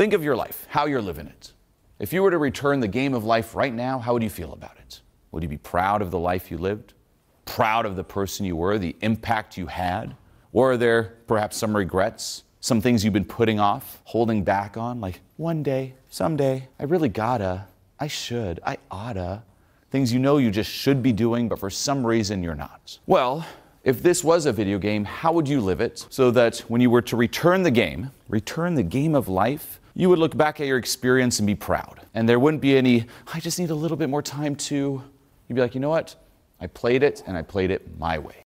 Think of your life, how you're living it. If you were to return the game of life right now, how would you feel about it? Would you be proud of the life you lived? Proud of the person you were, the impact you had? Or are there perhaps some regrets, some things you've been putting off, holding back on? Like, one day, someday, I really gotta, I should, I oughta. Things you know you just should be doing, but for some reason you're not. Well, if this was a video game, how would you live it so that when you were to return the game of life, you would look back at your experience and be proud? And there wouldn't be any, I just need a little bit more time to. You'd be like, you know what? I played it, and I played it my way.